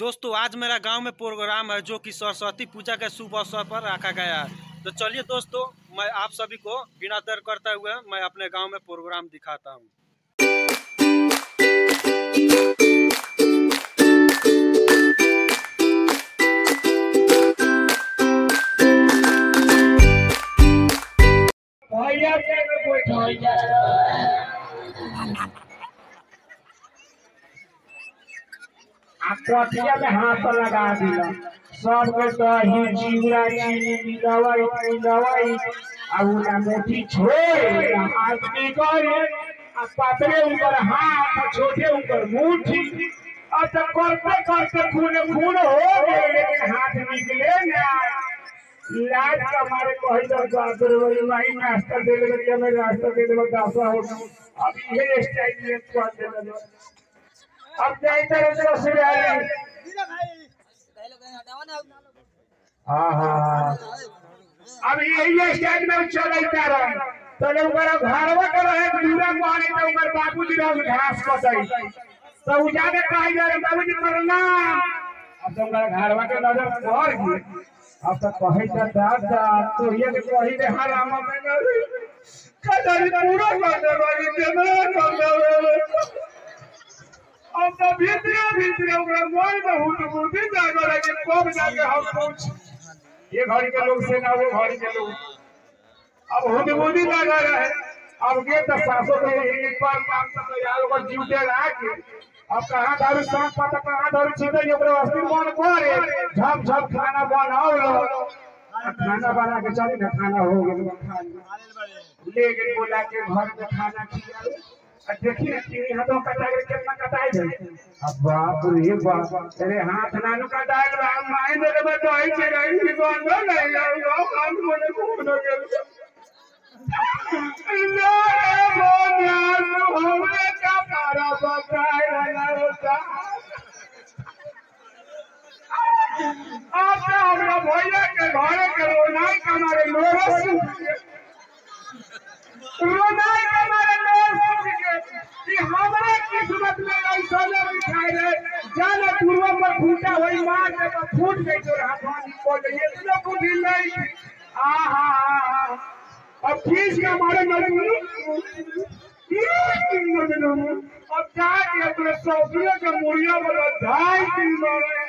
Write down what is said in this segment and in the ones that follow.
दोस्तों आज मेरा गांव में प्रोग्राम है जो कि सरस्वती पूजा के शुभ अवसर पर रखा गया है। तो चलिए दोस्तों, मैं आप सभी को बिना देर करते हुए मैं अपने गांव में प्रोग्राम दिखाता हूं। में हाथ लगा दिला सबको दही चिवड़ा चीनी दवाई दवाई आ मोटी छोड़ हाथ निकल आ पतरे ऊपर हाथ छोटे ऊपर मुठी और तो करते करते खून खून हो गए लेकिन हाथ निकले ना। लाज का हमारे कही दरबार भाई नाश्ता दे दे मैं नाश्ता दे दे दासा हो अब ये स्टाइल में कर दे। अब से अब यही स्टैंड में चलता रहे तो लोग घरवा कर रहे दूरा मारे तो उधर बाबूजी लोग घास कटाई तो उजाने काहे जा बाबूजी प्रणाम। अब तो घरवा के नजर पर गिर अब तो कहे दादा तो ये कही दे हराम में कदर पूरा कर वाली जमीन कर और तो भीतरे भीतरे ओकरा मोल बहुत बुद्धि जागर है कि कब जाके हम पहुंच ये घर के लोग से ना वो घर के लोग अब बहुत बुद्धि जागर है। अब के तो सासो के एक बार काम सब यार ओकर जीवते लागे अब कहां दारू सांप पता कहां दारू छेदे ओकरा वास्ते मन करे झप झप खाना बनाओ लो खाना बना के चली ना खाना हो गेल खाना ले के बोला के घर में खाना खियाओ देखिए तेरे हाथों कटाई कितना कटाई है। अब बाप रे बाप तेरे हाथ नानू कटाई बा माई मेरे में तो आई के रही दुकान में नहीं आओ काम मोने को न कर इल्ला रे मोनियार हमरे का सारा बताए ना होता आज हमरा भैया के घरे के रोनाई हमारे नोरस रोनाई हमारे हमारे किस्मत में ऐसा लिखाई है जान पूर्व पर फूटा हुई मां के फूट गई तो हाथानी को ये सब कुछ नहीं। आ हा अब फीस का मारे मरू अब जाके अपने सौसुरे के मुड़िया वाला ढाई दिन मारे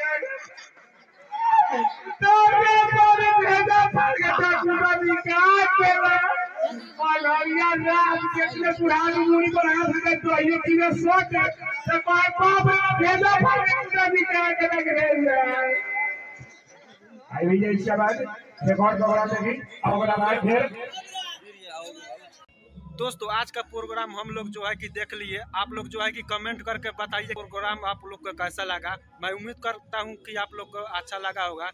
तो ये पर भेजा पर के पूरा विकास के अलरिया रात कितने पुरानी मुनी पर हाथ से तो ये चीज सोच से बाप बाप भेजा पानी का भी क्या लग रहा है। आई विजय इसके बाद रिकॉर्ड करा देगी अगला बार फिर। दोस्तों आज का प्रोग्राम हम लोग जो है कि देख लिए। आप लोग जो है कि कमेंट करके बताइए प्रोग्राम आप लोग को कैसा लगा। मैं उम्मीद करता हूं कि आप लोग को अच्छा लगा होगा।